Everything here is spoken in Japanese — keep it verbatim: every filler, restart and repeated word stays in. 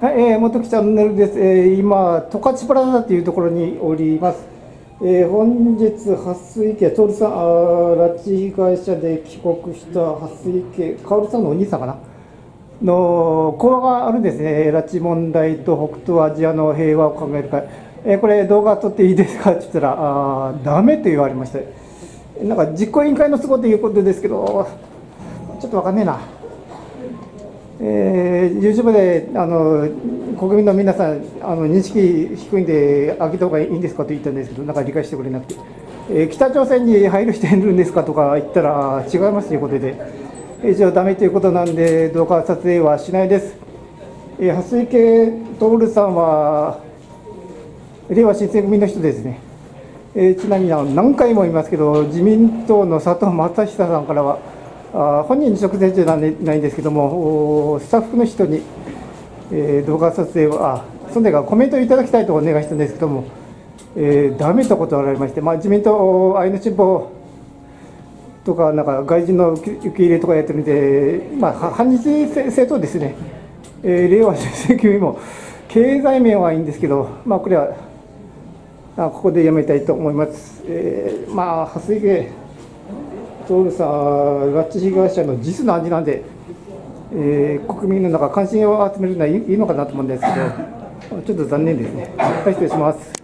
はい、えー、もときチャンネルです。えー、今、十勝プラザというところにおります。えー、本日、蓮池徹さん、拉致被害者で帰国した蓮池薫さんのお兄さんかなの講話があるんですね。拉致問題と北東アジアの平和を考える会。えー、これ、動画撮っていいですかって言ったら、あー、ダメと言われまして。なんか、実行委員会の都合ということですけど、ちょっとわかんねえな。えー、YouTube であの国民の皆さん、あの認識低いんで、開けたほうがいいんですかと言ったんですけど、なんか理解してくれなくて、えー、北朝鮮に配慮しているんですかとか言ったら、違いますということで、一応、だめということなんで、動画撮影はしないです。えー、蓮池徹さんは、れいわ新選組の人ですね、えー、ちなみにあの何回も言いますけど、自民党の佐藤正久さんからは、あ本人に直接じゃないんですけども、スタッフの人に、えー、動画撮影は、あそんでがコメントいただきたいとお願いしたんですけども、えー、ダメと断られまして、まあ、自民党、愛の新報とか、なんか外人の受け入れとかやってるんで、まあ、反日政党ですね、えー、れいわ新選組も、経済面はいいんですけど、まあ、これはあ、ここでやめたいと思います。えーまあ蓮池徹さん、拉致被害者の実の味なんで、えー、国民の中、関心を集めるのはいいのかなと思うんですけど、ちょっと残念ですね。はい、失礼します。